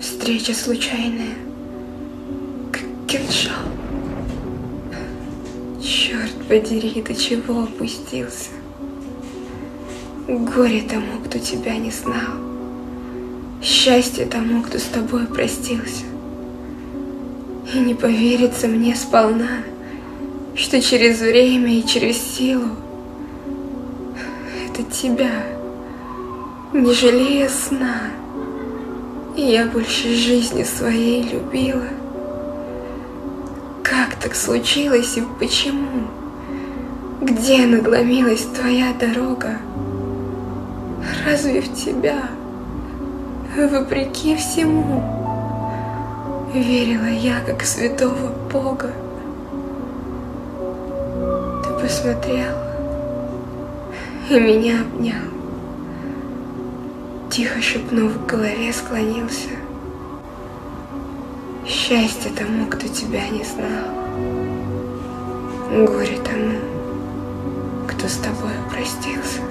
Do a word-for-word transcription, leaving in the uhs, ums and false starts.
Встреча случайная, как кинжал. Черт подери, до чего опустился. Горе тому, кто тебя не знал, счастье тому, кто с тобой простился. И не поверится мне сполна, что через время и через силу это тебя, не жалея сна, я больше жизни своей любила. Как так случилось и почему? Где надломилась твоя дорога? Разве в тебя, вопреки всему, верила я, как святого Бога? Ты посмотрел и меня обнял, тихо шепнув в голове, склонился. Счастье тому, кто тебя не знал, горе тому, кто с тобой простился.